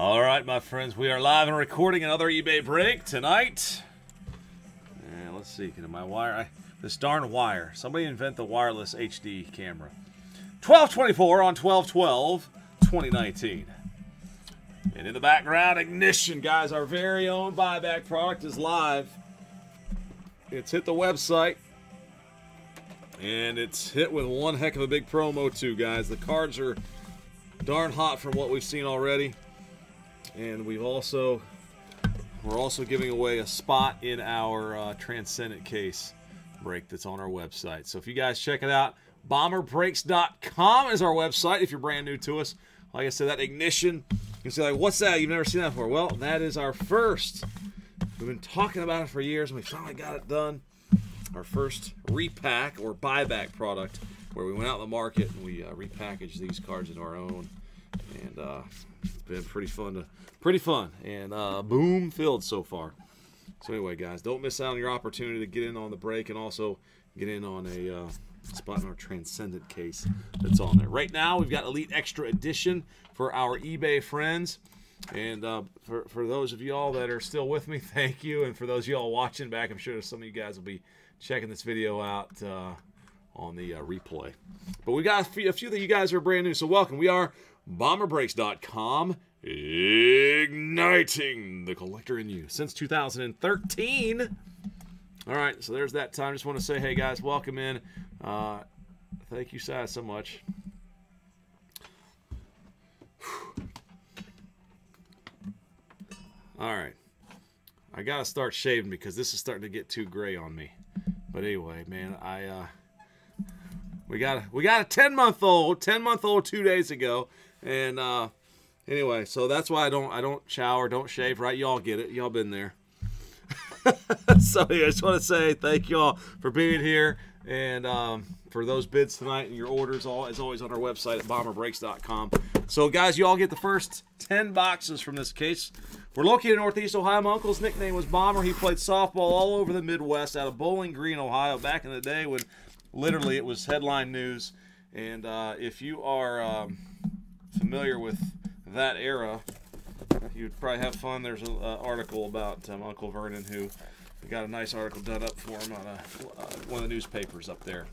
All right, my friends, we are live and recording another eBay break tonight. And let's see, can my wire? This darn wire. Somebody invent the wireless HD camera. 12/24 on 12/12/2019. And in the background, Ignition, guys, our very own buyback product is live. It's hit the website. And it's hit with one heck of a big promo, too, guys. The cards are darn hot from what we've seen already. And we're also giving away a spot in our Transcendent Case break that's on our website. So if you guys check it out, bomberbreaks.com is our website if you're brand new to us. Like I said, that Ignition, you can say, like, what's that? You've never seen that before. Well, that is our first. We've been talking about it for years, and we finally got it done. Our first repack or buyback product where we went out in the market and we repackaged these cards into our own. And it's been pretty fun and boom filled so far. So anyway, guys, don't miss out on your opportunity to get in on the break and also get in on a spot in our Transcendent Case that's on there. Right now, we've got Elite Extra Edition for our eBay friends. And for those of y'all that are still with me, thank you. And for those of y'all watching back, I'm sure some of you guys will be checking this video out on the replay. But we got a few that you guys are brand new, so welcome. We are bomberbreaks.com, igniting the collector in you since 2013. All right, so there's that time. Just want to say, hey, guys, welcome in. Thank you, Si, so much. All right, I gotta start shaving because this is starting to get too gray on me. But anyway, man, we got a 10-month-old 2 days ago, and anyway, so that's why I don't shower, don't shave, right? Y'all get it, y'all been there. So yeah, I just want to say thank y'all for being here, and for those bids tonight and your orders, all as always on our website at bomberbreaks.com. So guys, you all get the first 10 boxes from this case. We're located in Northeast Ohio. My uncle's nickname was Bomber. He played softball all over the Midwest out of Bowling Green, Ohio, back in the day when literally it was headline news. And if you are familiar with that era, you'd probably have fun. There's an article about Uncle Vernon, who got a nice article done up for him on one of the newspapers up there.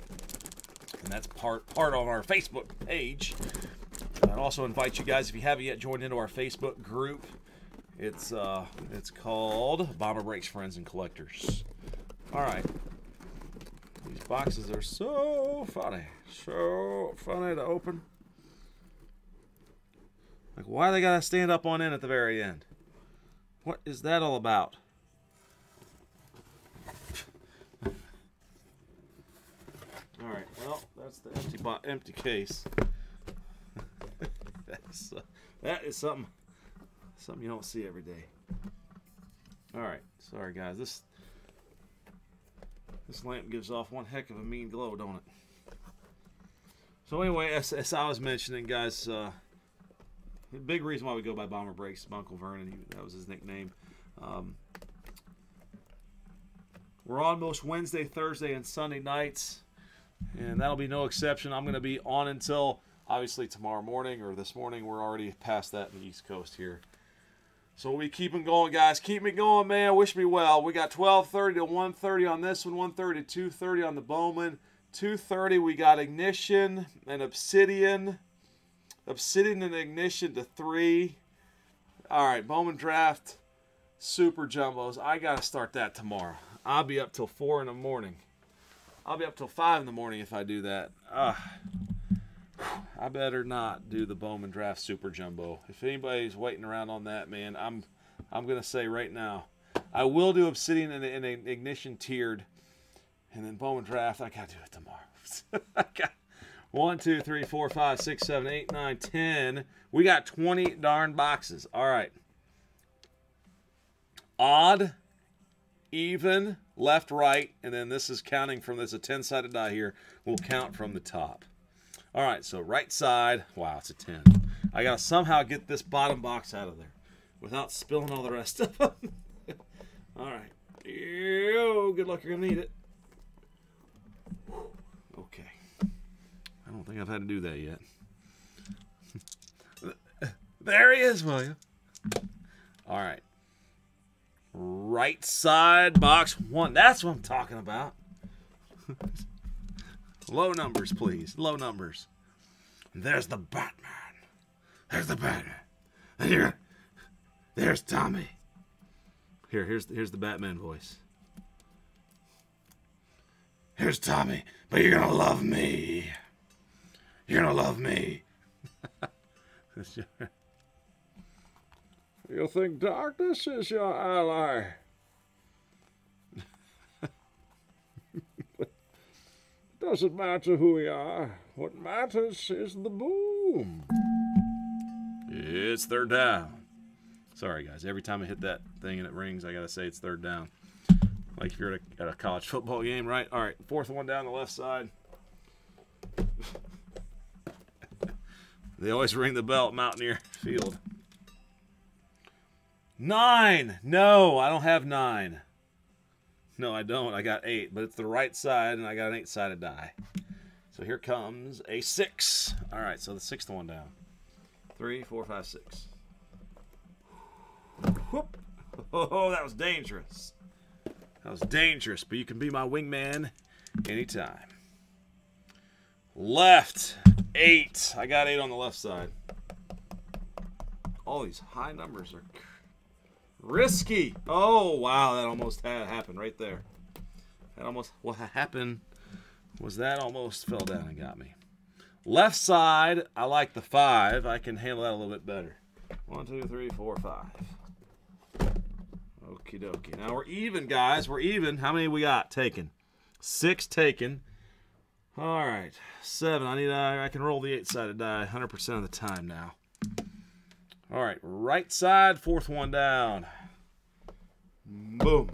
And that's part on our Facebook page. I'd also invite you guys, if you haven't yet joined into our Facebook group, it's called Bomber Breaks Friends and Collectors. All right, these boxes are so funny to open. Like, why they gotta stand up on end at the very end? What is that all about? All right, well, that's the empty case. That is something you don't see every day. All right, sorry guys. This lamp gives off one heck of a mean glow, don't it? So anyway, as I was mentioning, guys, the big reason why we go by Bomber Breaks is Uncle Vernon. That was his nickname. We're on most Wednesday, Thursday, and Sunday nights, and that'll be no exception. I'm going to be on until, obviously, tomorrow morning or this morning. We're already past that in the East Coast here. So we keep them going, guys. Keep me going, man. Wish me well. We got 12:30 to 1:30 on this one, 1:30 to 2:30 on the Bowman. 2:30 we got Ignition and Obsidian. Obsidian and Ignition to 3. All right, Bowman Draft, Super Jumbos. I got to start that tomorrow. I'll be up till 4 in the morning. I'll be up till 5 in the morning if I do that. I better not do the Bowman Draft Super Jumbo. If anybody's waiting around on that, man, I'm gonna say right now, I will do Obsidian and Ignition tiered, and then Bowman Draft. I gotta do it tomorrow. I got 1, 2, 3, 4, 5, 6, 7, 8, 9, 10. We got 20 darn boxes. All right. Odd, even, left, right, and then this is counting from this a 10-sided die here. We'll count from the top. All right, so right side, wow, it's a 10. I got to somehow get this bottom box out of there without spilling all the rest of them. All right. Ew, good luck, you're going to need it. Okay. I don't think I've had to do that yet. There he is, William. All right. Right side box one. That's what I'm talking about. Low numbers, please. Low numbers. There's the Batman. There's the Batman. And here, there's Tommy. Here's the Batman voice. Here's Tommy, but you're gonna love me. You're gonna love me. You think darkness is your ally? It doesn't matter who we are. What matters is the boom. It's third down. Sorry, guys. Every time I hit that thing and it rings, I gotta say it's third down. Like if you're at a college football game, right? All right, fourth one down the left side. They always ring the bell at Mountaineer Field. 9. No, I don't have 9. No, I don't. I got 8, but it's the right side, and I got an 8-sided die. So here comes a 6. All right, so the 6th one down. 3, 4, 5, 6. Whoop. Oh, that was dangerous. That was dangerous, but you can be my wingman anytime. Left. 8. I got 8 on the left side. All these high numbers are risky. Oh, wow. That almost happened right there. That almost, what happened was that almost fell down and got me. Left side, I like the 5. I can handle that a little bit better. 1, 2, 3, 4, 5. Okie dokie. Now we're even, guys. We're even. How many we got taken? 6 taken. All right, 7. I can roll the 8-sided die 100% of the time now. All right, right side, fourth one down. Boom.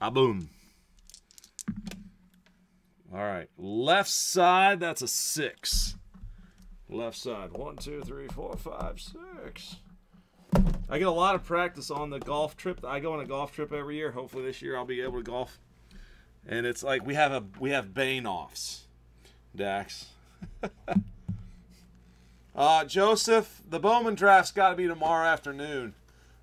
Ah, boom. All right, left side. That's a 6. Left side. 1, 2, 3, 4, 5, 6. I get a lot of practice on the golf trip. I go on a golf trip every year. Hopefully this year I'll be able to golf. And it's like we have Bane offs, Dax. Joseph, the Bowman draft's got to be tomorrow afternoon,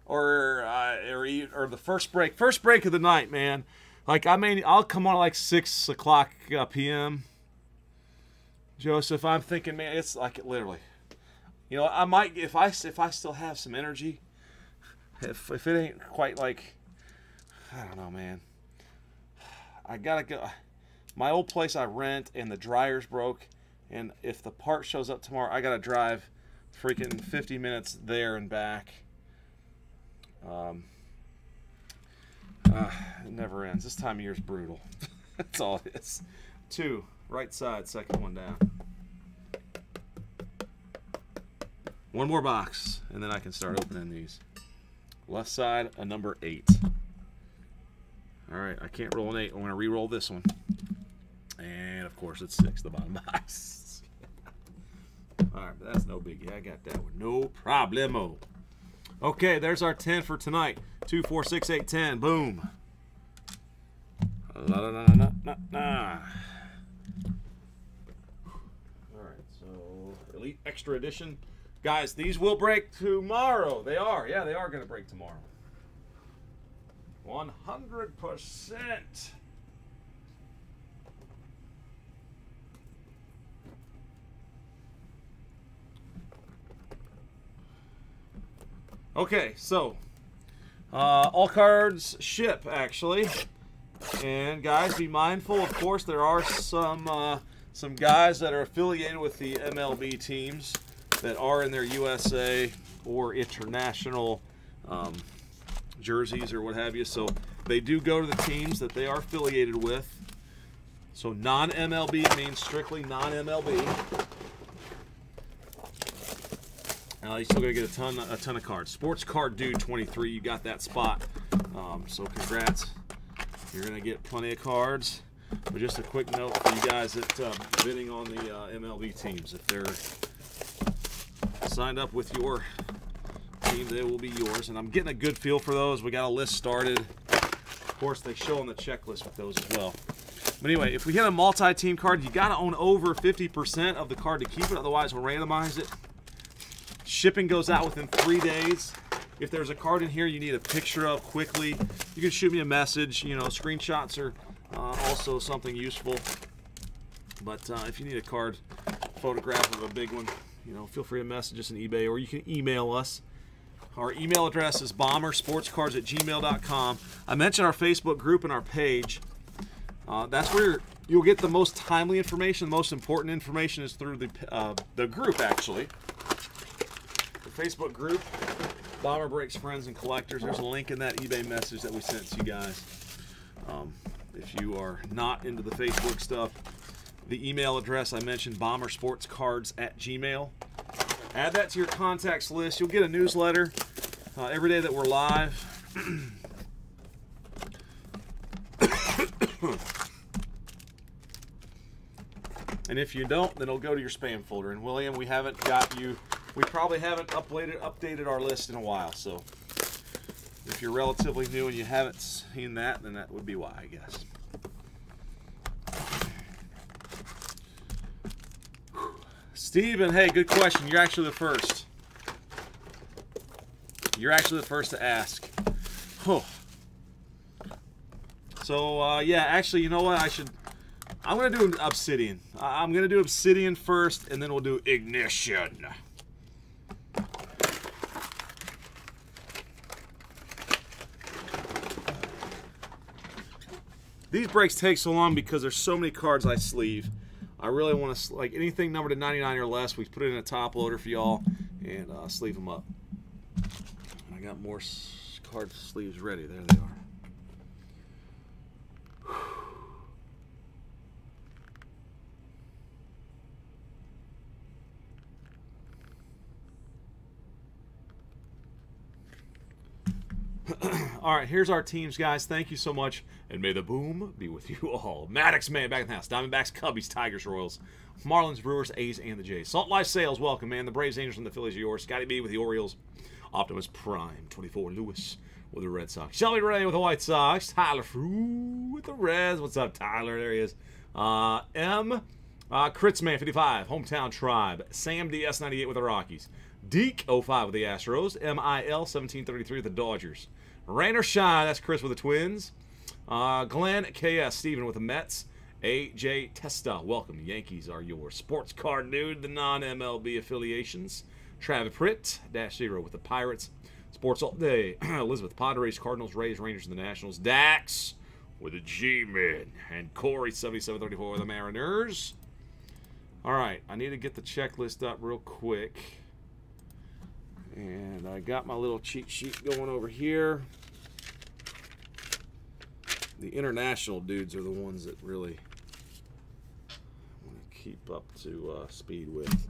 or the first break of the night, man. Like I'll come on at like 6:00 p.m. Joseph, I'm thinking, man, it's like literally, you know, I might if I still have some energy, if it ain't quite like, I don't know, man. I gotta go. My old place I rent, and the dryer's broke. And if the part shows up tomorrow, I gotta drive freaking 50 minutes there and back. It never ends. This time of year's brutal. That's all it is. 2, right side, second one down. 1 more box, and then I can start opening these. Left side, a number 8. All right, I can't roll an 8. I'm going to re-roll this one. And, of course, it's 6, the bottom box. All right, but that's no biggie. I got that one. No problemo. Okay, there's our 10 for tonight. 2, 4, 6, 8, 10. Boom. La, la, la, la, la, la. All right, so Elite Extra Edition. Guys, these will break tomorrow. They are. Yeah, they are going to break tomorrow. 100%. Okay, so all cards ship actually, and guys, be mindful. Of course, there are some guys that are affiliated with the MLB teams that are in their USA or international. Jerseys or what have you, so they do go to the teams that they are affiliated with. So non-MLB means strictly non-MLB. You're still gonna get a ton of cards. Sports Card Dude 23, you got that spot. So congrats, you're gonna get plenty of cards. But just a quick note for you guys that bidding on the MLB teams, if they're signed up with your team, they will be yours, and I'm getting a good feel for those. We got a list started. Of course, they show on the checklist with those as well. But anyway, if we hit a multi-team card, you got to own over 50% of the card to keep it. Otherwise, we'll randomize it. Shipping goes out within 3 days. If there's a card in here you need a picture of quickly, you can shoot me a message. You know, screenshots are also something useful. But if you need a card, photograph of a big one, you know, feel free to message us on eBay, or you can email us. Our email address is bombersportscards@gmail.com. I mentioned our Facebook group and our page. That's where you'll get the most timely information. The most important information is through the group, actually. The Facebook group, Bomber Breaks Friends and Collectors. There's a link in that eBay message that we sent to you guys. If you are not into the Facebook stuff, the email address I mentioned, bombersportscards@gmail.com. Add that to your contacts list. You'll get a newsletter every day that we're live. And if you don't, then it'll go to your spam folder. And William, we haven't got you. We probably haven't updated our list in a while. So if you're relatively new and you haven't seen that, then that would be why, I guess. Steven, hey, good question. You're actually the first. You're actually the first to ask. Oh. So, yeah, actually, you know what? I'm going to do an Obsidian. I'm going to do Obsidian first, and then we'll do Ignition. These breaks take so long because there's so many cards I sleeve. I really want to, like, anything numbered to 99 or less, we put it in a top loader for y'all and sleeve them up. I got more card sleeves ready. There they are. All right, here's our teams, guys. Thank you so much, and may the boom be with you all. Maddox Man back in the house. Diamondbacks, Cubbies, Tigers, Royals, Marlins, Brewers, A's, and the Jays. Salt Life Sales, welcome, man. The Braves, Angels, and the Phillies are yours. Scotty B with the Orioles. Optimus Prime, 24, Lewis with the Red Sox. Shelby Ray with the White Sox. Tyler Frew with the Reds. What's up, Tyler? There he is. Critzman, 55, Hometown Tribe. Sam DS, 98 with the Rockies. Deke, 05 with the Astros. MIL, 1733 with the Dodgers. Rain or Shine, that's Chris with the Twins. Glenn KS, Steven with the Mets. AJ Testa, welcome. Yankees are your sports card nude, the non-MLB affiliations. Travis Pritt, -0 with the Pirates. Sports all day. Elizabeth Padres, Cardinals, Rays, Rangers, and the Nationals. Dax with the G-Men. And Corey, 7734 with the Mariners. All right, I need to get the checklist up real quick. And I got my little cheat sheet going over here. The international dudes are the ones that really I want to keep up to speed with.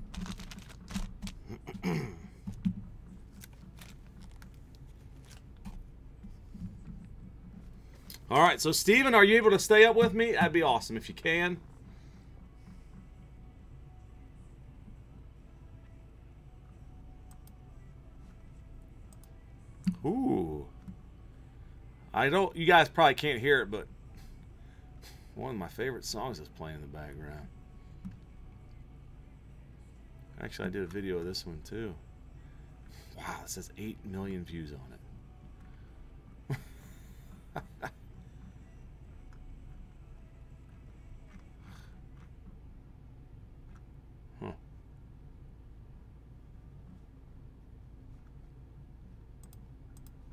All right, so Steven, are you able to stay up with me? That'd be awesome if you can. Ooh. I don't, you guys probably can't hear it, but one of my favorite songs is playing in the background. Actually, I did a video of this one too. Wow, this has 8 million views on it.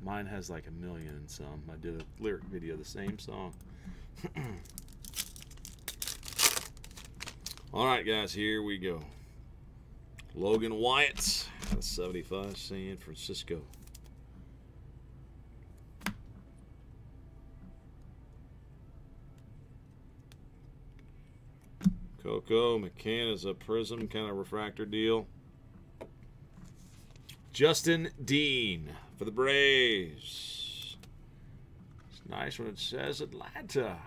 Mine has like 1 million and some. I did a lyric video of the same song. All right, guys, here we go. Logan Wyatt, 75, San Francisco. Coco McCann is a prism kind of refractor deal. Justin Dean for the Braves. It's nice when it says Atlanta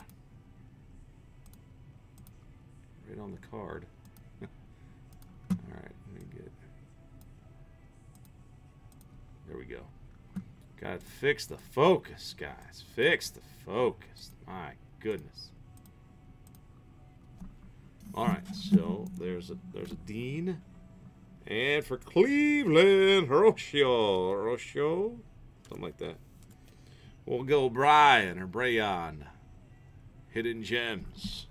right on the card. All right, let me get. There we go. Got to fix the focus, guys. Fix the focus. My goodness. All right, so there's a Dean. And for Cleveland, Hiroshio, something like that. We'll go Brian or Brayon. Hidden gems.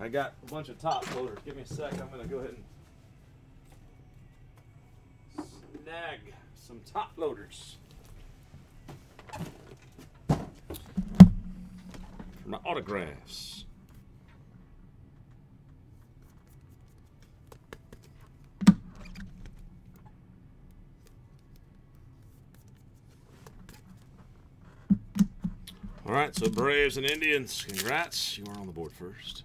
I got a bunch of top loaders. Give me a sec. I'm going to go ahead and snag some top loaders for my autographs. All right, so Braves and Indians, congrats. You are on the board first.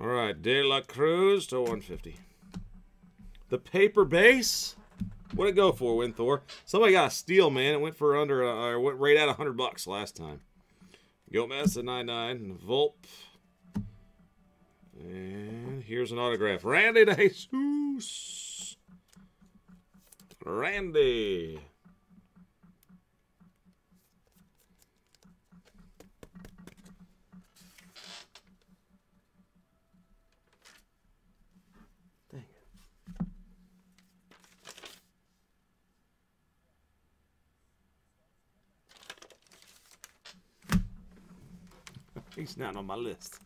All right, De La Cruz to 150. The paper base? What'd it go for, Winthor? Somebody got a steal, man. It went for under, or went right at $100 last time. Gomez at 99. Volpe. And here's an autograph. Randy De Jesus. Randy. Dang it. He's not on my list.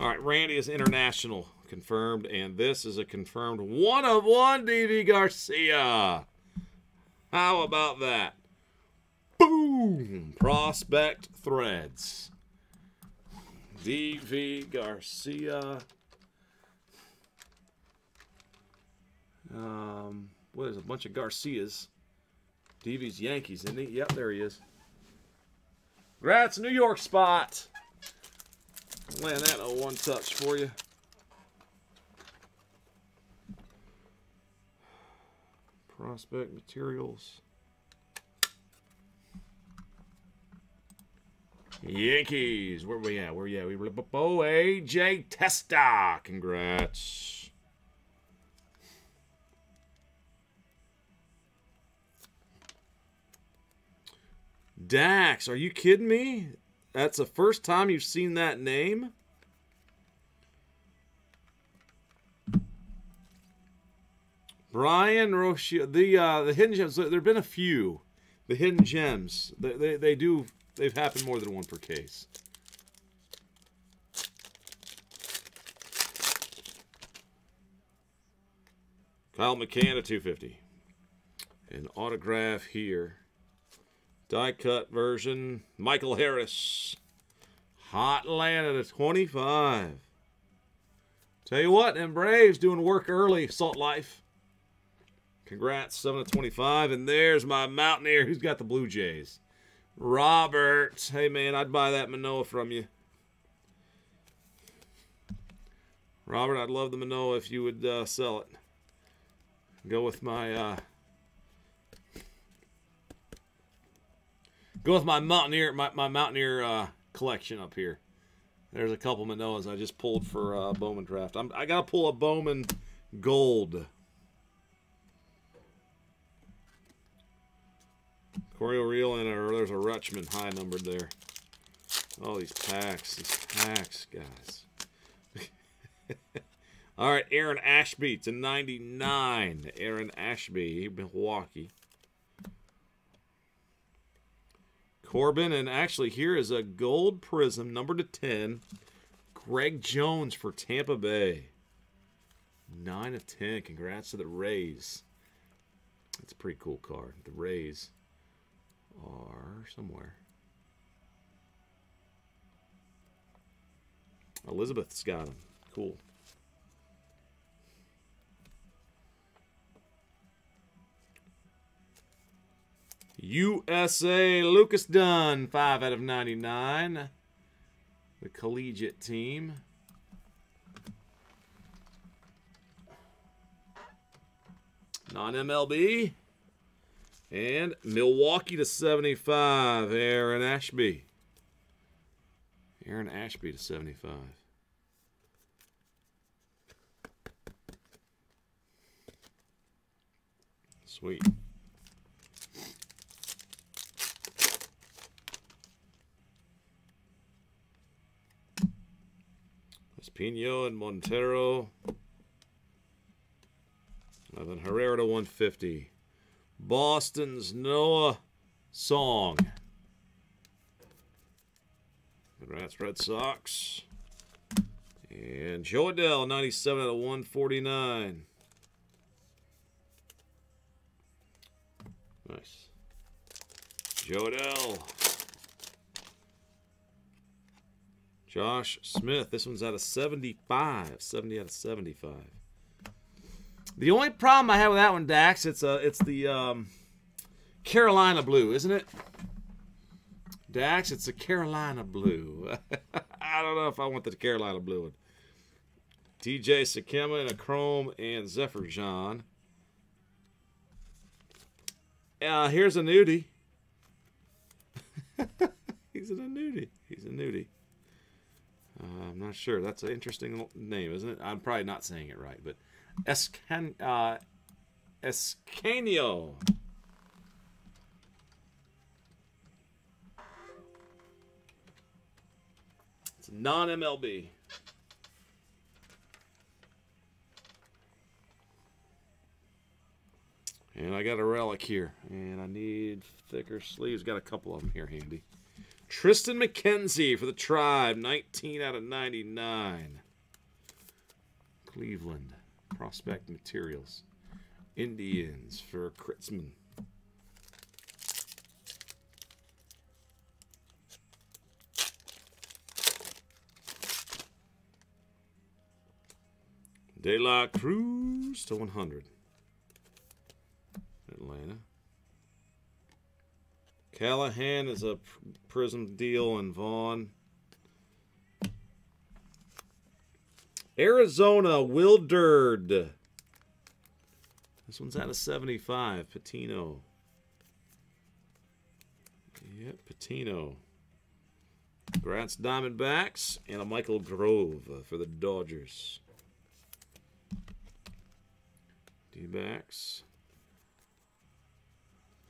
All right, Randy is international, confirmed, and this is a confirmed 1/1 DD Garcia. How about that? Boom! Prospect Threads. DV Garcia. What is a bunch of Garcias? DV's Yankees, isn't he? Yep, there he is. Grats, New York spot. Land that a one touch for you. Prospect materials. Yankees. Where we at? Where yeah? We were. Oh, AJ Testa. Congrats. Dax. Are you kidding me? That's the first time you've seen that name. Brian Rocio, the hidden gems. There've been a few. The hidden gems. They've happened more than one per case. Kyle McCann at 250. An autograph here. Die cut version. Michael Harris. Hot Atlanta at 25. Tell you what, and Braves doing work early. Salt Life. Congrats, 7/25. And there's my Mountaineer who's got the Blue Jays. Robert. Hey, man, I'd buy that Manoa from you. Robert, I'd love the Manoa if you would sell it. Go with my Mountaineer, my Mountaineer collection up here. There's a couple Manoas I just pulled for Bowman Draft. I gotta pull a Bowman Gold. Corey O'Reilly and there's a Rutschman high numbered there. Oh, these packs, guys. All right, Aaron Ashby to 99. Aaron Ashby, Milwaukee. Corbin, and actually here is a gold prism, number to 10. Greg Jones for Tampa Bay. 9 of 10. Congrats to the Rays. That's a pretty cool card. The Rays are somewhere. Elizabeth's got them. Cool. USA, Lucas Dunn, 5/99. The collegiate team. Non-MLB. And Milwaukee to 75, Aaron Ashby. Aaron Ashby to 75. Sweet. Pino and Montero. And then Herrera to 150. Boston's Noah Song. Congrats, Red Sox. And Joe Adell, 97 out of 149. Nice. Joe Adell. Josh Smith, this one's out of 75. 70 out of 75. The only problem I have with that one, Dax, it's the Carolina blue, isn't it? Dax, it's the Carolina blue. I don't know if I want the Carolina blue one. TJ Sekema and a Chrome and Zephyr John. Here's a nudie. He's a nudie. He's a nudie. I'm not sure. That's an interesting name, isn't it? I'm probably not saying it right, but Escanio. It's non-MLB. And I got a relic here, and I need thicker sleeves. Got a couple of them here handy. Tristan McKenzie for the Tribe, 19 out of 99. Cleveland, Prospect Materials. Indians for Kritzman. De La Cruz to 100. Atlanta. Callahan is a Prism deal and Vaughn. Arizona, Wilderd. This one's out of 75. Patino. Yep, Patino. Congrats, Diamondbacks. And a Michael Grove for the Dodgers. D-backs.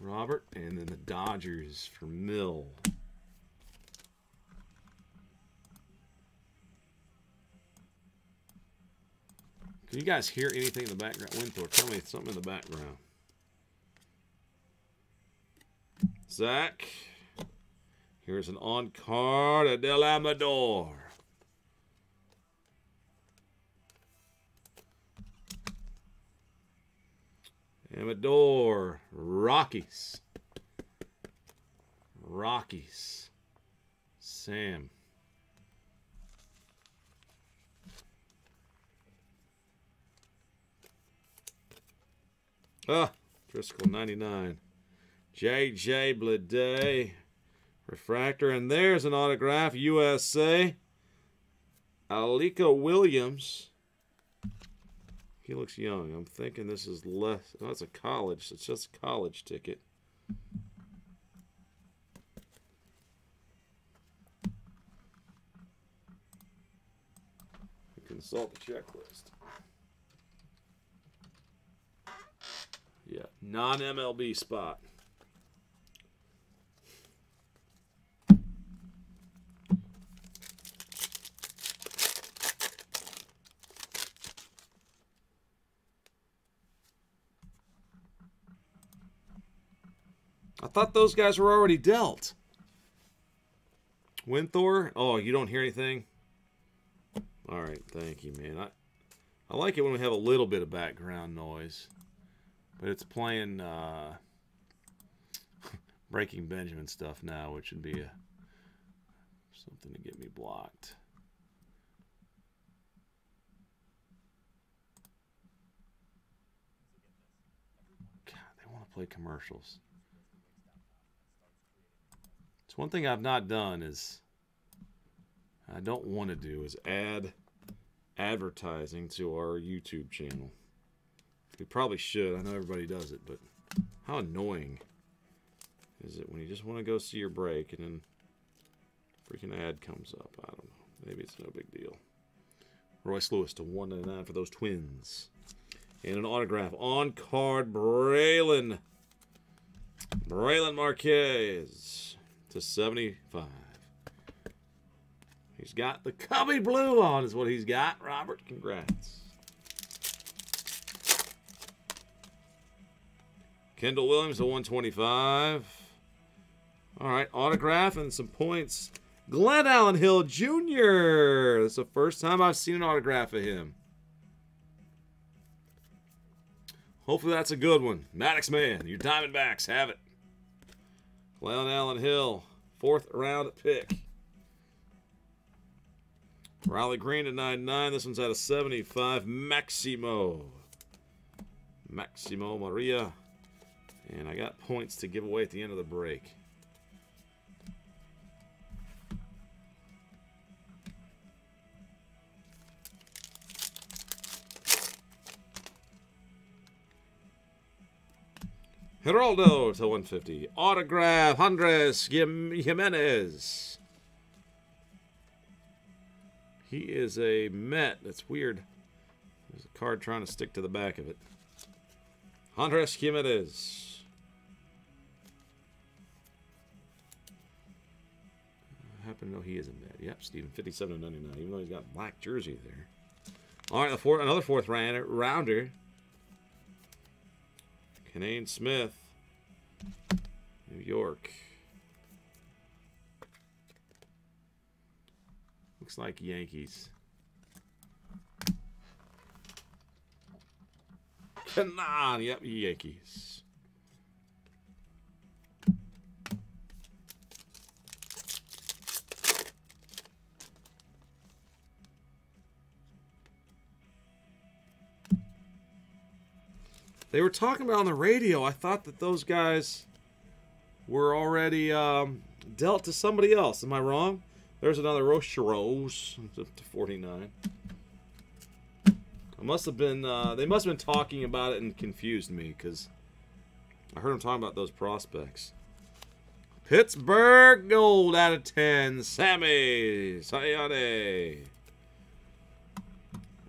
Robert, and then the Dodgers for Mill. Can you guys hear anything in the background? Winthor, tell me something in the background. Zach, here's an on card at Del Amador. Amador, Rockies. Rockies. Sam. Driscoll, 99. J.J. Bleday, Refractor. And there's an autograph, USA. Alika Williams. He looks young. I'm thinking this is less. No, it's a college. It's just a college ticket. You consult the checklist. Yeah, non-MLB spot. I thought those guys were already dealt. Winthor? Oh, you don't hear anything? All right, thank you, man. I like it when we have a little bit of background noise. But it's playing Breaking Benjamin stuff now, which would be something to get me blocked. God, they want to play commercials. So one thing I've not done is, I don't want to do, is add advertising to our YouTube channel. We probably should. I know everybody does it, but how annoying is it when you just want to go see your break and then freaking ad comes up? I don't know. Maybe it's no big deal. Royce Lewis to 199 for those Twins. and an autograph on card, Braylon Marquez /75. He's got the Cubby Blue on is what he's got. Robert, congrats. Kendall Williams /125. All right, autograph and some points. Glenn Allen Hill Jr. That's the first time I've seen an autograph of him. Hopefully that's a good one. Maddox Man, your Diamondbacks have it. Glenn Allen Hill, 4th round pick. Riley Green /99. This one's out of 75. Maximo Maria. And I got points to give away at the end of the break. Geraldo /150. Autograph, Andres Jimenez. He is a Met. That's weird. There's a card trying to stick to the back of it. Andres Jimenez. I happen to know he is a Met. Yep, Steven, 57/99. Even though he's got black jersey there. All right, another 4th rounder. Kanane Smith, New York. Looks like Yankees. Kanane, yep, Yankees. They were talking about on the radio. I thought that those guys were already dealt to somebody else. Am I wrong? There's another Rocheros /49. I must have been. They must have been talking about it and confused me because I heard them talking about those prospects. Pittsburgh Gold /10. Sammy Sayane.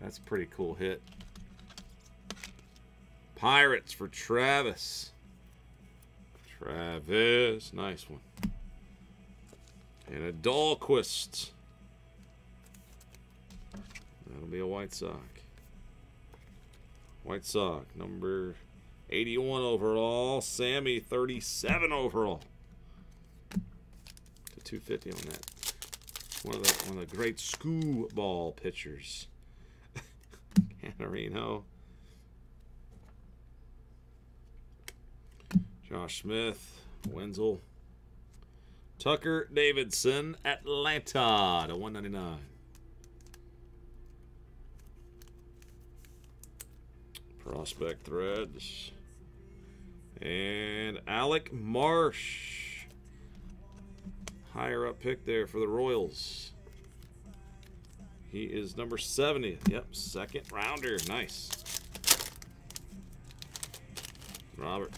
That's a pretty cool hit. Pirates for Travis. Travis, nice one. And a Dahlquist. That'll be a White Sox. White Sox, number 81 overall. Sammy, 37 overall. To 250 on that. One of the great school ball pitchers. Canarino. Josh Smith, Wenzel, Tucker Davidson, Atlanta /199. Prospect Threads and Alec Marsh, higher up pick there for the Royals. He is number 70. Yep, 2nd rounder. Nice, Robert.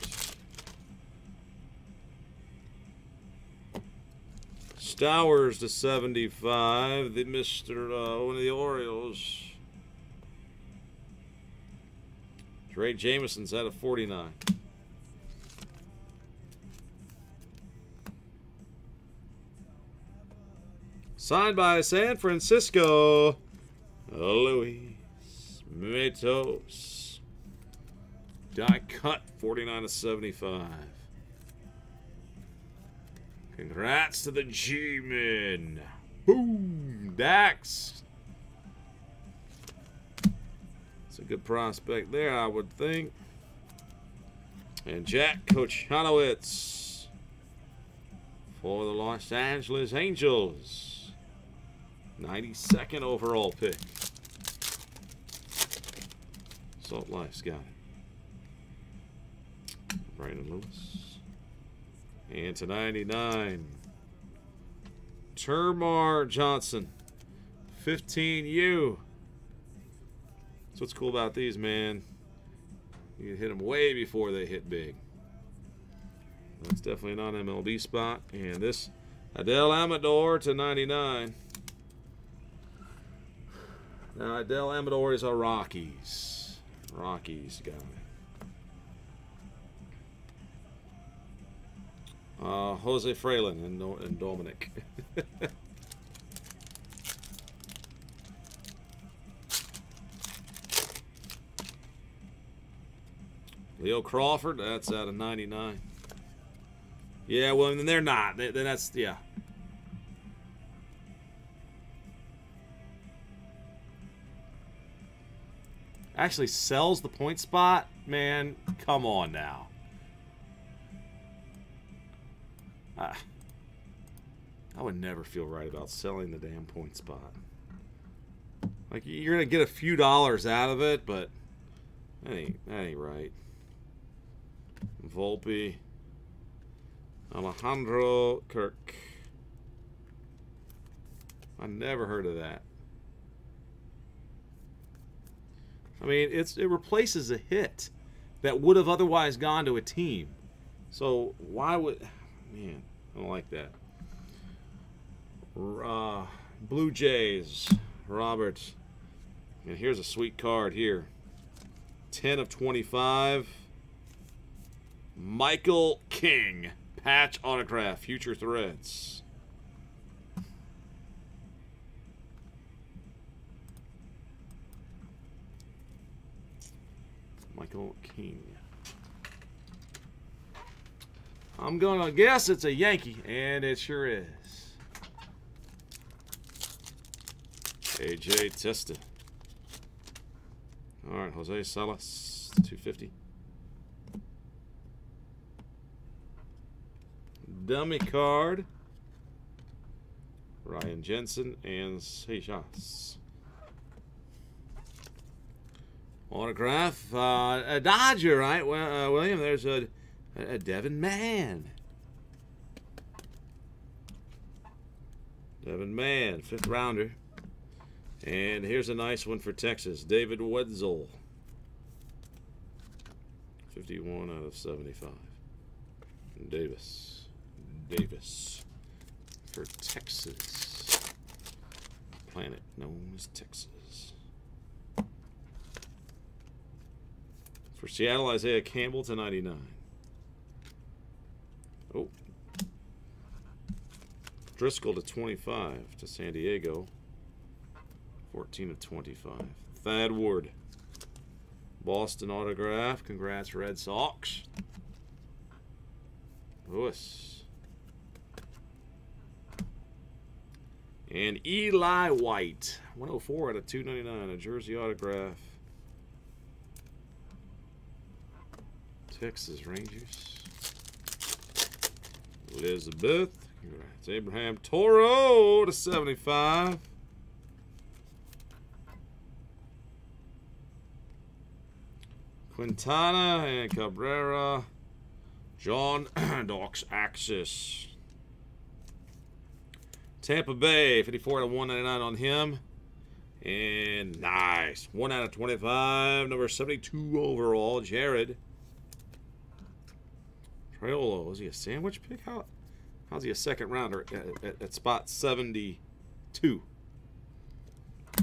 Stowers /75, the Mr. One of the Orioles. Dre Jameson's out of 49. Signed by San Francisco, Luis Matos. Die cut, 49/75. Congrats to the G-Men. Boom, Dax. It's a good prospect there, I would think. And Jack Kochanowitz for the Los Angeles Angels. 92nd overall pick. Salt Life's got it. Brandon Lewis. And to 99, Termar Johnson, 15U. That's what's cool about these, man. You can hit them way before they hit big. That's definitely not an MLB spot. And this, Adel Amador /99. Now, Adel Amador is a Rockies. Rockies guy. Jose Fralin and Dominic. Leo Crawford, that's out of 99. Yeah, well, then they're not. That's, yeah. Actually sells the point spot? Man, come on now. I would never feel right about selling the damn point spot. Like, you're going to get a few dollars out of it, but that ain't right. Volpe. Alejandro Kirk. I never heard of that. I mean, it replaces a hit that would have otherwise gone to a team. So why would... Man, I don't like that. Blue Jays, Roberts. And here's a sweet card here. 10 of 25. Michael King. Patch autograph, future threads. Michael King. I'm going to guess it's a Yankee, and it sure is. A.J. Testa. All right, Jose Salas, 250. Dummy card. Ryan Jensen and Seixas. Autograph. A Dodger, right? Well, William, there's a Devin Mann. Devin Mann, 5th rounder. And here's a nice one for Texas. David Wetzel. 51 out of 75. Davis. Davis for Texas. Planet known as Texas. For Seattle, Isaiah Campbell to 99. Oh. Driscoll to 25 to San Diego. 14 of 25. Thad Ward. Boston autograph. Congrats, Red Sox. Lewis. And Eli White, 104 out of 299, a jersey autograph. Texas Rangers. Elizabeth, congrats. Abraham Toro to 75. Quintana and Cabrera. John Doc's Axis. Tampa Bay, 54 out of 199 on him. And nice. 1 out of 25, number 72 overall, Jared. Triolo, is he a sandwich pick? How's he a second rounder at spot 72?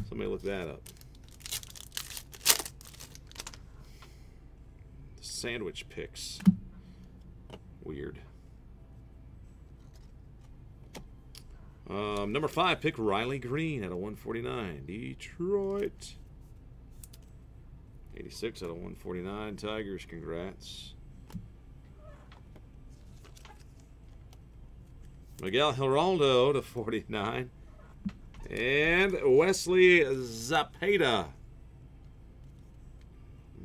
Somebody look that up. Sandwich picks. Weird. Number 5 pick, Riley Green out of 149. Detroit. 86 out of 149. Tigers, congrats. Miguel Geraldo to 49. And Wesley Zapata.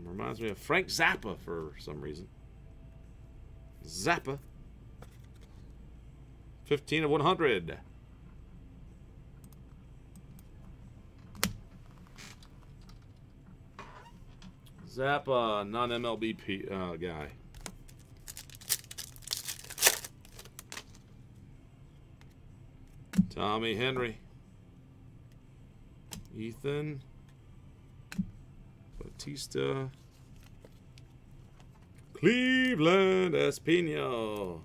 Reminds me of Frank Zappa for some reason. Zappa. 15 of 100. Zappa, non-MLB guy. Tommy Henry. Ethan. Bautista. Cleveland Espino.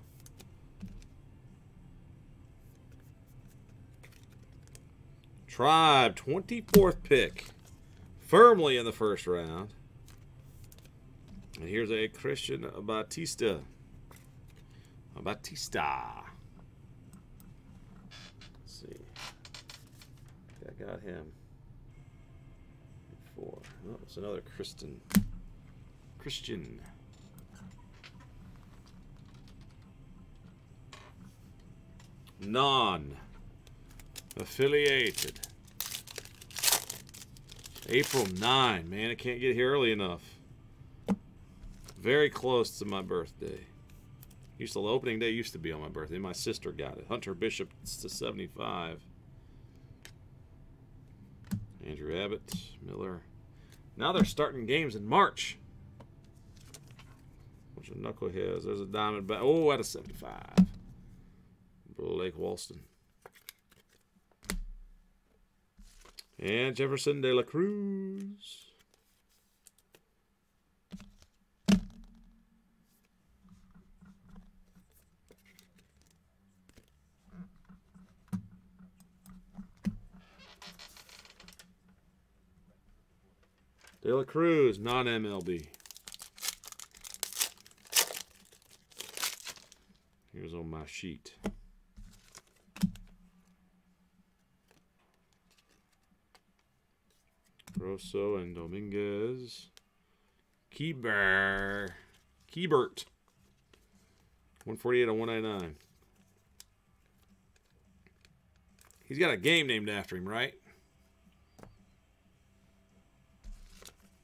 Tribe, 24th pick. Firmly in the first round. And here's a Christian Batista. Let's see. I think I got him. Four. Oh, it's another Christian. Non-affiliated. April 9. Man, I can't get here early enough. Very close to my birthday. Used to, opening day used to be on my birthday. My sister got it. Hunter Bishop to 75. Andrew Abbott, Miller. Now they're starting games in March. Bunch of knuckleheads. There's a diamond back. Oh, at a 75. Blake Walston. And Jefferson de la Cruz. De La Cruz, non-MLB. Here's on my sheet. Rosso and Dominguez. Keybert. 148 and 199. He's got a game named after him, right?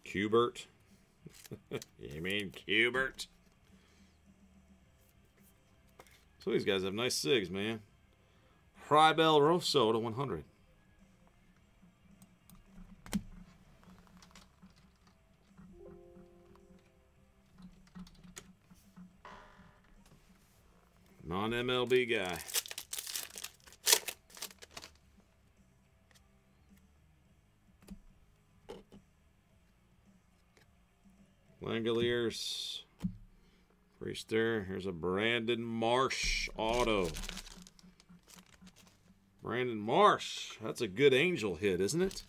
Cubert. You mean Cubert? So these guys have nice SIGs, man. Hribel Rosso to 100. Non-MLB guy. Langoliers, Priester. Here's a Brandon Marsh auto. Brandon Marsh. That's a good Angel hit, isn't it?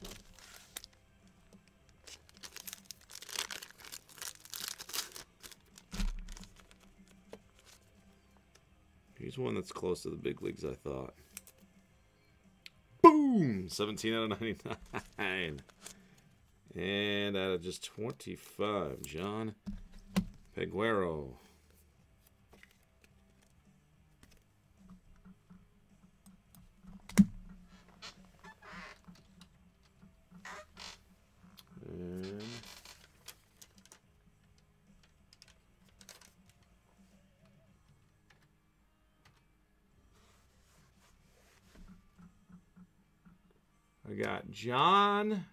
He's one that's close to the big leagues, I thought. Boom! 17 out of 99. And out of just 25, John Peguero. And I got John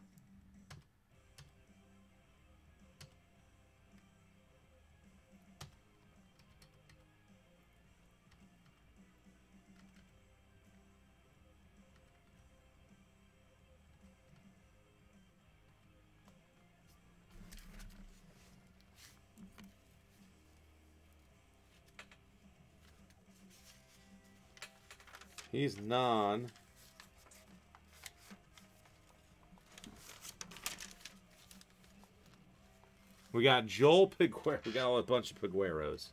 He's non. We got Joel Peguero. We got a bunch of Pegueros.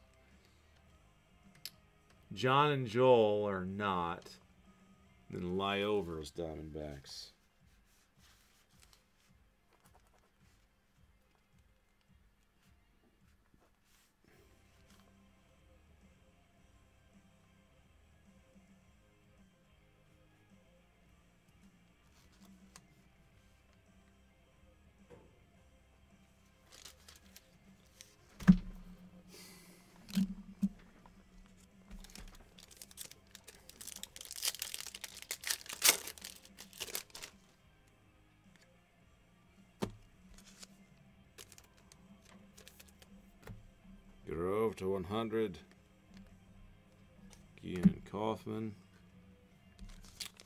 John and Joel are not. And then Lyover's Diamondbacks. Grove to 100. Ian Kaufman.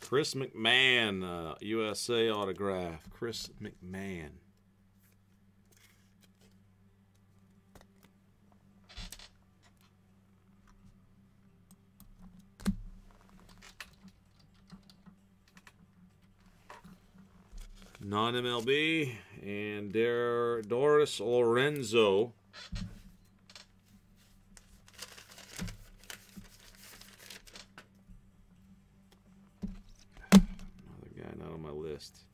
Chris McMahon, USA autograph. Chris McMahon. Non-MLB. And Doris Lorenzo. list.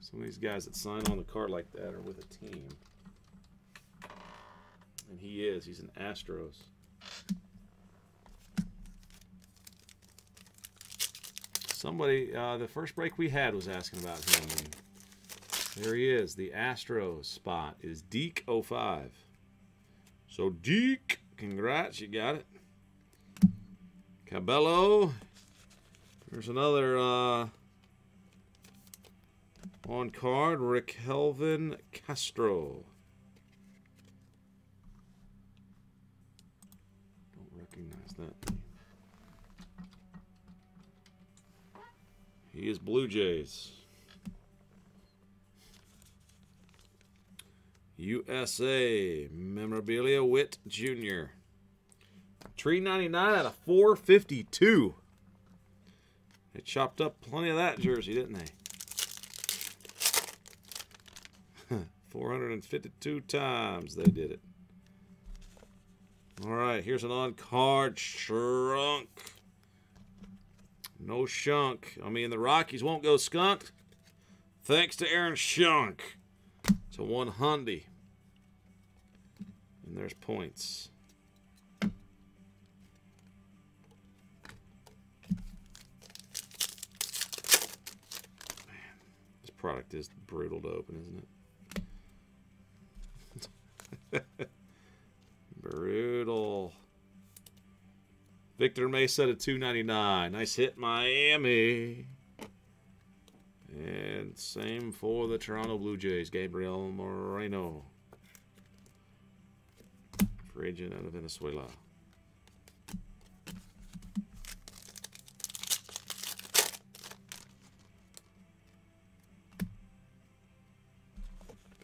Some of these guys that sign on the card like that are with a team. And he is. He's an Astros. Somebody, the first break we had was asking about him. And there he is. The Astros spot is Deke 05. So Deke, congrats, you got it. Cabello. There's another on card, Rickhelvin Castro. Don't recognize that name. He is Blue Jays. USA memorabilia, Witt Jr. 399 out of 452. They chopped up plenty of that jersey, didn't they? 452 times they did it. All right, here's an on-card Shrunk. No Shunk. I mean, the Rockies won't go skunked, thanks to Aaron Shunk. So 100, and there's points. Man, this product is brutal to open, isn't it? Brutal. Victor Mesa to 299. Nice hit, Miami. And same for the Toronto Blue Jays, Gabriel Moreno. Free agent out of Venezuela.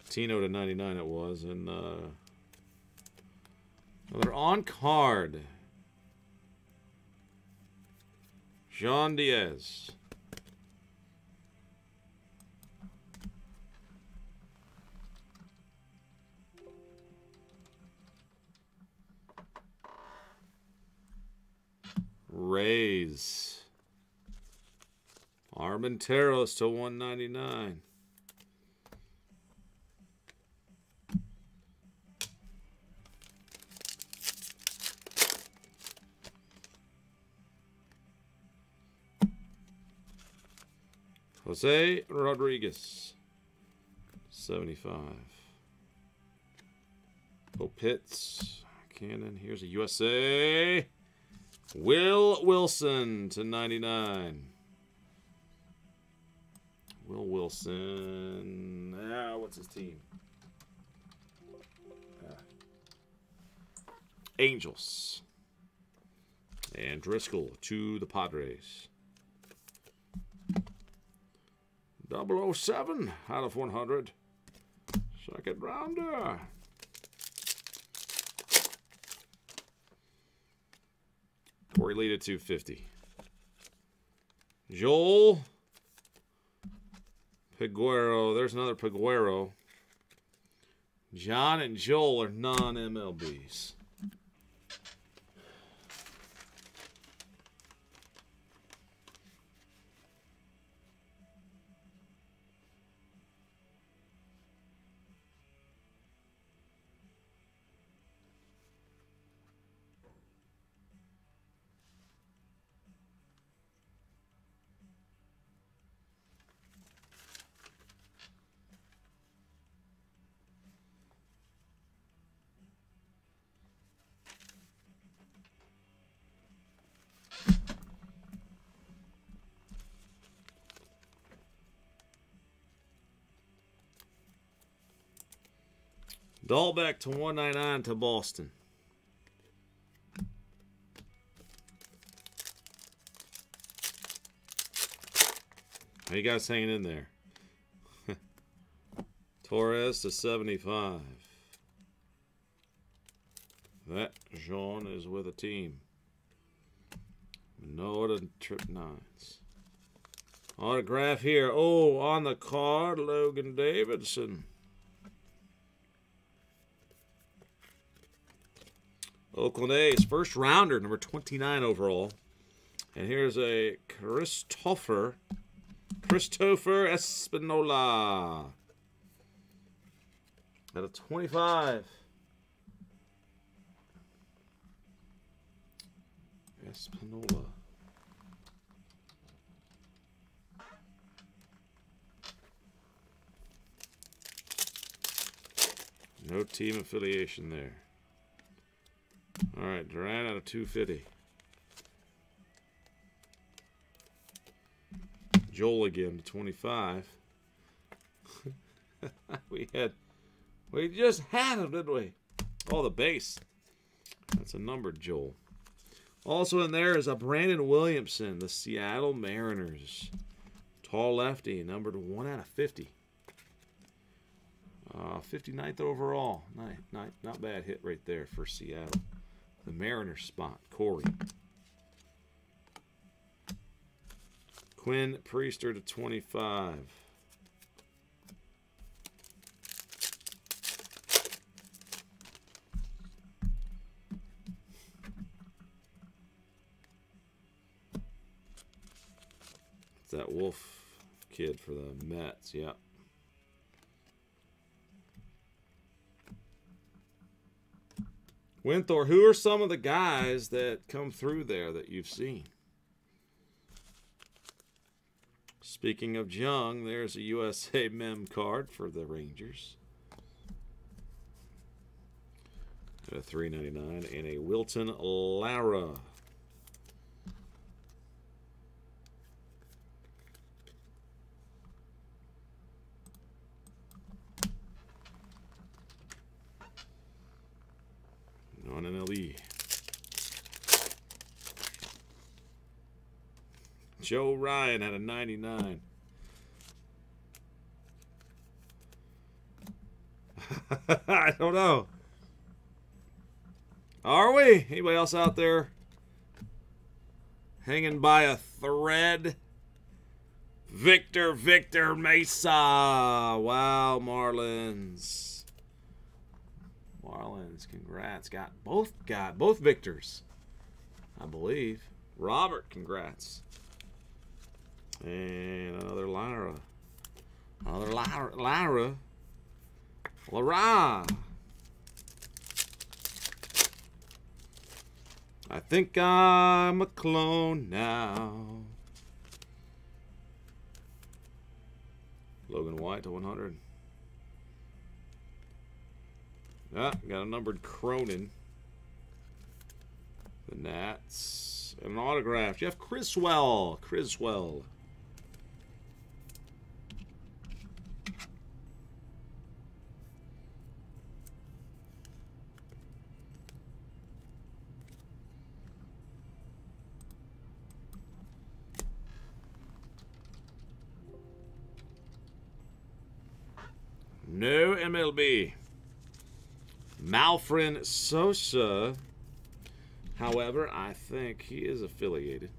Patino to 99 it was, and another on card. Jean Diaz. Rays. Armenteros to 199. Jose Rodriguez, 75. Opitz, Cannon. Here's a USA. Will Wilson to 99. Will Wilson. Ah, what's his team? Angels. And Driscoll to the Padres. 007 out of 100. Second rounder. Corey Lee to 250. Joel Peguero. There's another Peguero. John and Joel are non-MLBs. Dahlbeck to 199 to Boston. How you guys hanging in there? Torres to 75. That Jean is with a team. Manoa to trip nines. Autograph here. Oh, on the card, Logan Davidson. Oakland A's, first rounder, number 29 overall. And here's a Christopher Espinola at a 25. Espinola. No team affiliation there. All right, Durant out of 250. Joel again to 25. We just had him, didn't we? Oh, the base. That's a numbered Joel. Also in there is a Brandon Williamson, the Seattle Mariners. Tall lefty, numbered 1/50. 59th overall. Not bad hit right there for Seattle. The Mariners spot, Corey. Quinn Priester to 25. It's that Wolf kid for the Mets, yeah. Winthor, who are some of the guys that come through there that you've seen? Speaking of Jung, there's a USA Mem card for the Rangers. At a $3.99 and a Wilton Lara. On an LE. Joe Ryan at a 99. I don't know. Are we? Anybody else out there hanging by a thread? Victor Mesa. Wow, Marlins. Marlins, congrats. Got both Victors, I believe. Robert, congrats. And another Lyra. Another Lyra. Lyra. I think I'm a clone now. Logan White to 100. Ah, got a numbered Cronin. The Nats. And an autograph. Jeff Criswell. No MLB. Malfrin Sosa, however, I think he is affiliated.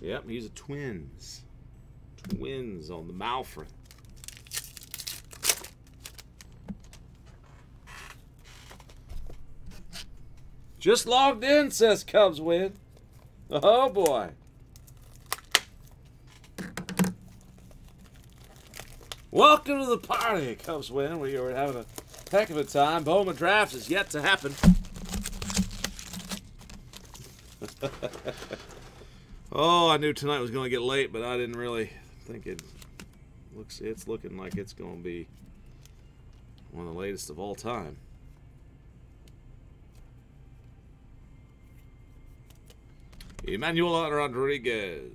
Yep, he's a Twins. Twins on the Malfrin. Just logged in, says Cubs win. Oh, boy. Welcome to the party, Cubs win. We are having a heck of a time. Bowman Draft is yet to happen. Oh, I knew tonight was going to get late, but I didn't really think it looks. It's looking like it's going to be one of the latest of all time. Emmanuel Rodriguez.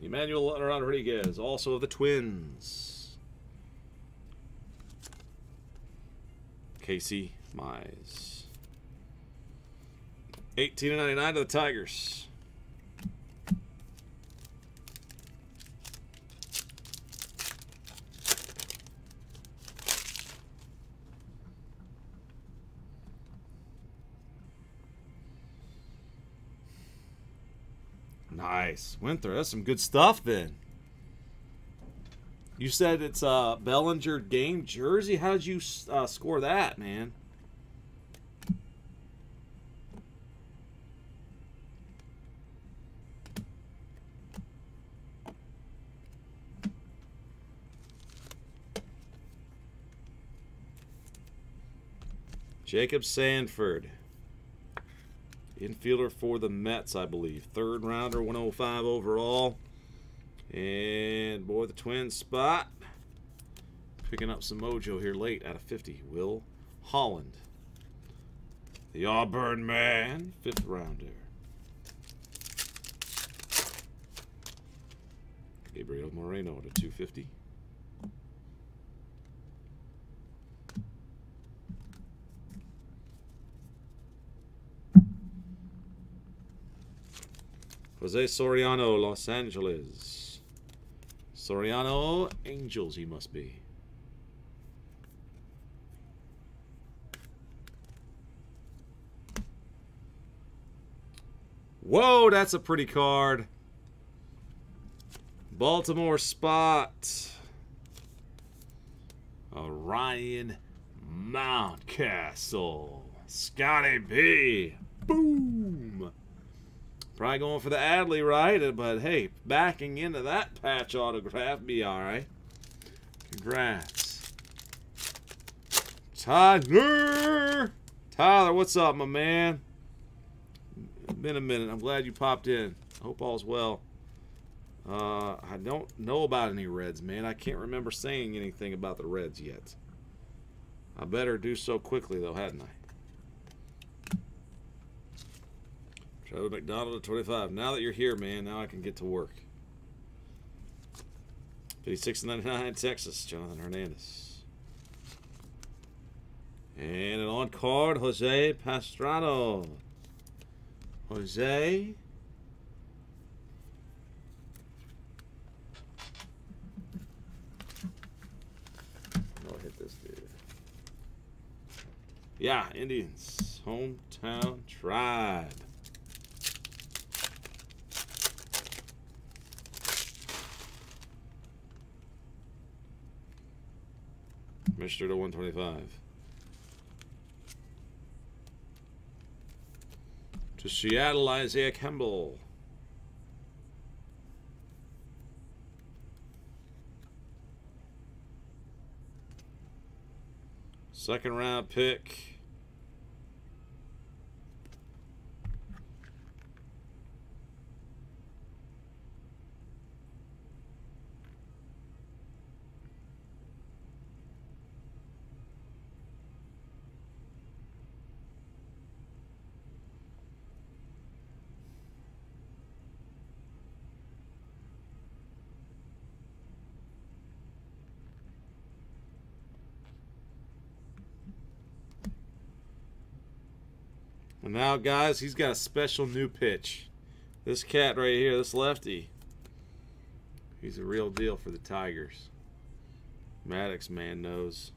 Emmanuel Rodriguez, also of the Twins. Casey Mize. 18/99 to the Tigers. Nice. Winther, that's some good stuff then. You said it's a Bellinger game jersey. How did you score that, man? Jacob Sanford, infielder for the Mets, I believe. Third rounder, 105 overall. And boy, the twin spot. Picking up some mojo here late out of 50. Will Holland, the Auburn man, fifth rounder. Gabriel Moreno to 250. Jose Soriano, Los Angeles. Soriano, Angels he must be. Whoa, that's a pretty card. Baltimore spot. Ryan Mountcastle. Scotty B. Boom. Probably going for the Adley, right? But hey, backing into that patch autograph be all right. Congrats. Tyler! Tyler, what's up, my man? Been a minute. I'm glad you popped in. I hope all's well. I don't know about any Reds, man. I can't remember saying anything about the Reds yet. I better do so quickly, though, hadn't I? Trevor McDonald at 25. Now that you're here, man, now I can get to work. 56.99 Texas, Jonathan Hernandez. And an on card, Jose Pastrano. Jose. I'll hit this dude. Yeah, Indians. Hometown tribe. Mr. to 125. To Seattle, Isaiah Campbell. Second round pick. And now, guys, he's got a special new pitch. This cat right here, this lefty, he's a real deal for the Tigers. Maddox, man, knows.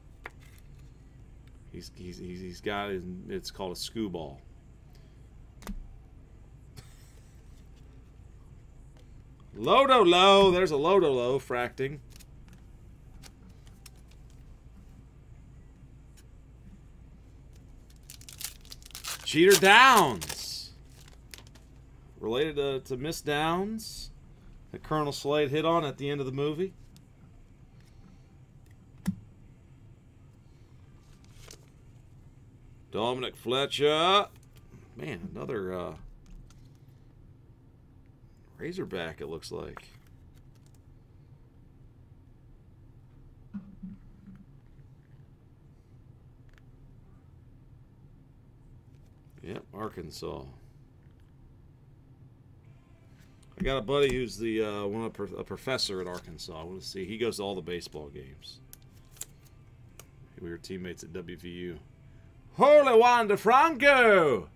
He's got his, it's called a scoo ball. Lodo low, there's a Lodo low fracting. Jeter Downs, related to Miss Downs, that Colonel Slade hit on at the end of the movie. Dominic Fletcher, man, another Razorback it looks like. Yep, Arkansas. I got a buddy who's the a professor at Arkansas. I want to see. He goes to all the baseball games. We were teammates at WVU. Holy Juan DeFranco!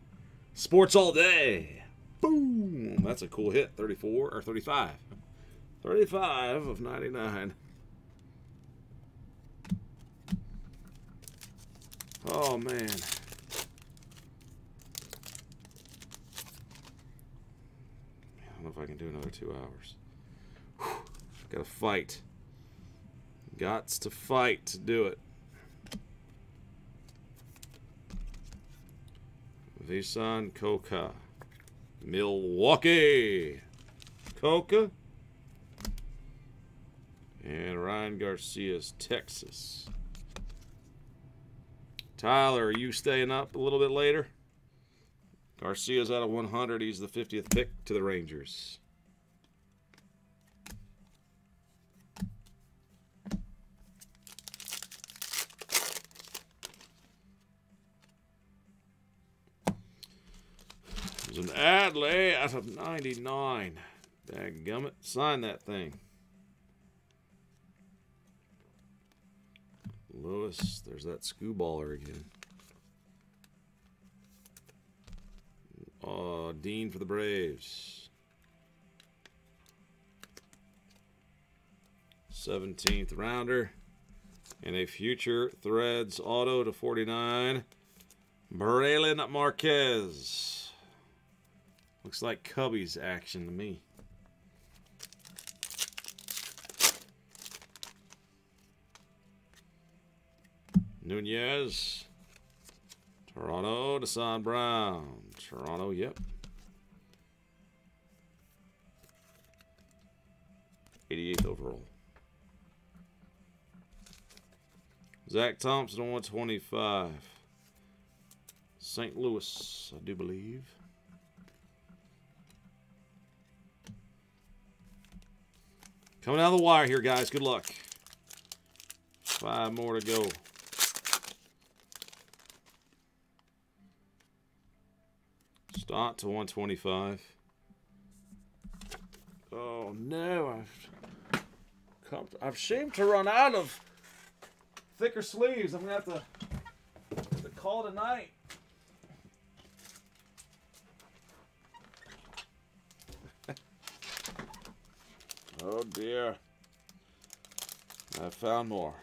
Sports all day. Boom! That's a cool hit. 34 or 35. 35 of 99. Oh, man. I don't know if I can do another 2 hours. Whew, gotta fight. Gots to fight to do it. Visan Coca. Milwaukee. Coca. And Ryan Garcia's Texas. Tyler, are you staying up a little bit later? Garcia's out of 100. He's the 50th pick to the Rangers. There's an Adley out of 99. Dadgummit. Sign that thing. Lewis, there's that screwballer again. Oh, Dean for the Braves. 17th rounder. And a future Threads auto to 49. Braylon Marquez. Looks like Cubbies action to me. Nunez, Toronto, Desan Brown, Toronto, yep. 88th overall. Zach Thompson, 125. St. Louis, I do believe. Coming out of the wire here, guys. Good luck. 5 more to go. Stott to 125. Oh no, I've seemed to run out of thicker sleeves. I'm gonna have to call tonight. Oh dear, I found more.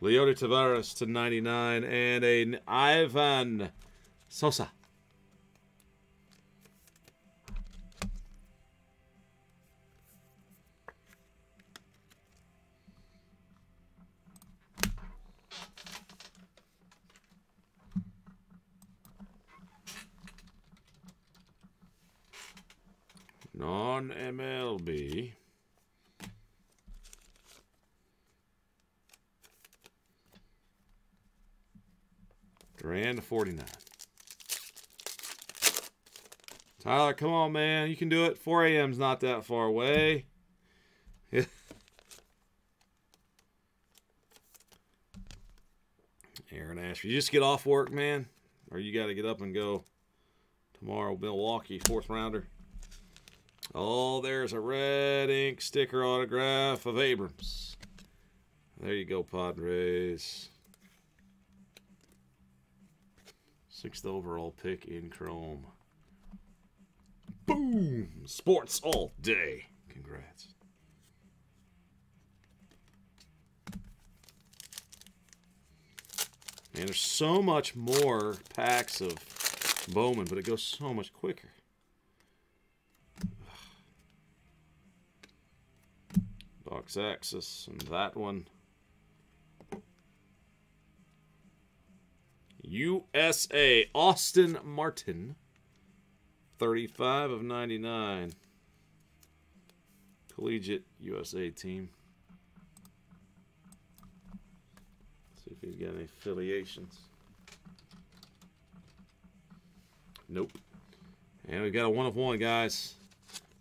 Leody Tavares to 99 and an Ivan Sosa. Non-MLB. Duran to 49. Tyler, come on, man. You can do it. 4 a.m.'s not that far away. Aaron Ashby. You just get off work, man. Or you got to get up and go tomorrow. Milwaukee, 4th rounder. Oh, there's a red ink sticker autograph of Abrams. There you go, Padres. 6th overall pick in Chrome. Boom! Sports all day. Congrats. Man, there's so much more packs of Bowman, but it goes so much quicker. Box Axis and that one. USA, Austin Martin, 35 of 99. Collegiate USA team. Let's see if he's got any affiliations. Nope. And we've got a 1 of 1, guys.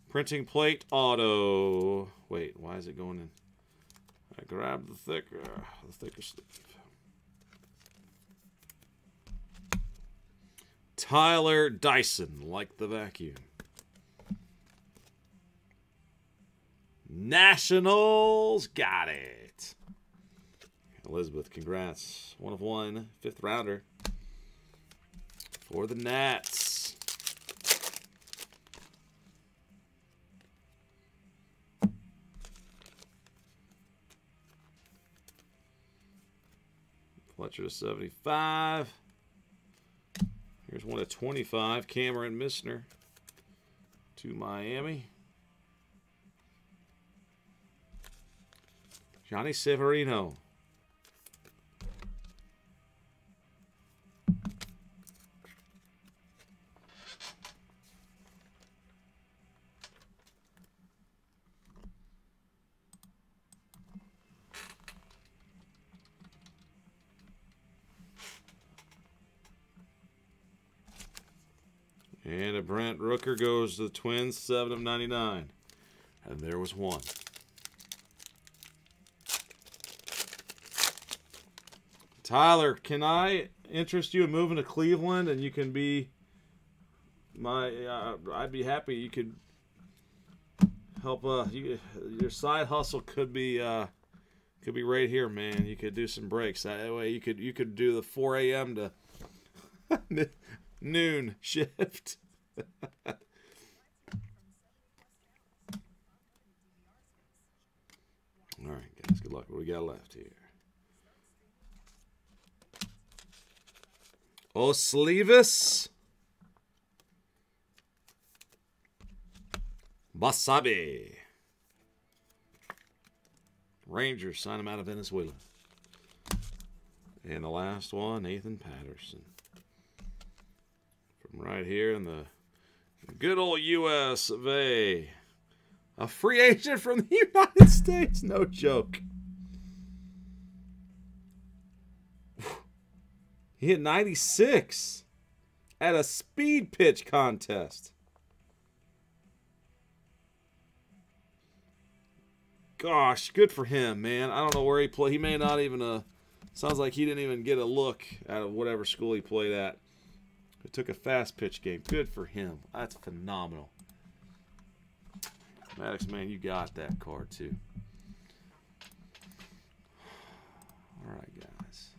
Printing plate auto. Wait, why is it going in? I grabbed the thicker sleeve. Tyler Dyson, like the vacuum. Nationals, got it. Elizabeth, congrats. 1 of 1, 5th rounder for the Nats. Fletcher to 75. Here's one of 25, Cameron Missner to Miami. Johnny Severino. And a Brent Rooker goes to the Twins, 7/99. And there was one. Tyler, can I interest you in moving to Cleveland? And you can be my, I'd be happy. You could help, your side hustle could be right here, man. You could do some breaks. That way you could do the 4 a.m. to noon shift. All right, guys, good luck. What do we got left here? Oslevis. Basabe. Rangers sign him out of Venezuela. And the last one, Nathan Patterson. From right here in the good old US of A. A free agent from the United States. No joke. He hit 96 at a speed pitch contest. Gosh, good for him, man. I don't know where he played. He may not even, sounds like he didn't even get a look out of whatever school he played at. It took a fast pitch game. Good for him. That's phenomenal. Maddox, man, you got that card, too. All right, guys.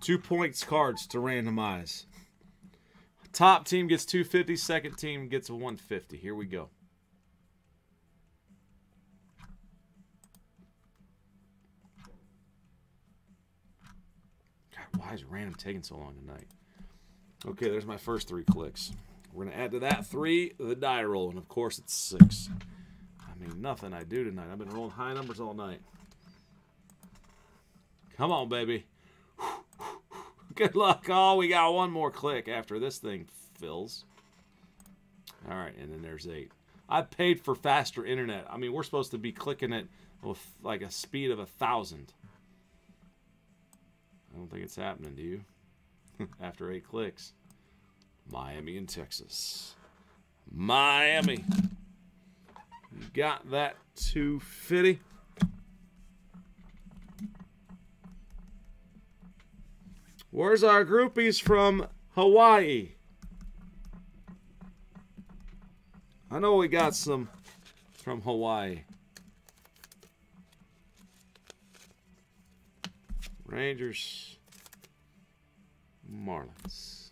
Two-point cards to randomize. Top team gets 250. Second team gets a 150. Here we go. God, why is random taking so long tonight? Okay, there's my first 3 clicks. We're going to add to that 3, the die roll, and of course it's 6. I mean, nothing I do tonight. I've been rolling high numbers all night. Come on, baby. Good luck. Oh, we got one more click after this thing fills. All right, and then there's 8. I paid for faster internet. I mean, we're supposed to be clicking it with like a speed of 1,000. I don't think it's happening to you. After 8 clicks. Miami and Texas. Miami. You got that 250. Where's our groupies from Hawaii? I know we got some from Hawaii. Rangers, Marlins.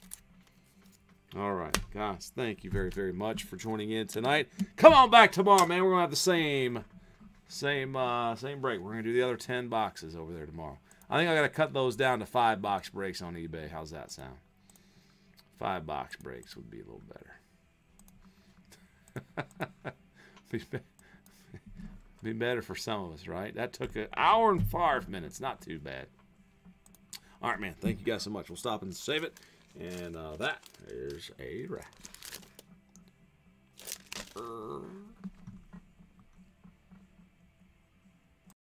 All right, guys, thank you very, very much for joining in tonight. Come on back tomorrow, man. We're going to have the same break. We're going to do the other 10 boxes over there tomorrow. I think I got to cut those down to 5 box breaks on eBay. How's that sound? 5 box breaks would be a little better. Be better for some of us, right? That took an hour and 5 minutes. Not too bad. All right, man. Thank you guys so much. We'll stop and save it. And that is a wrap.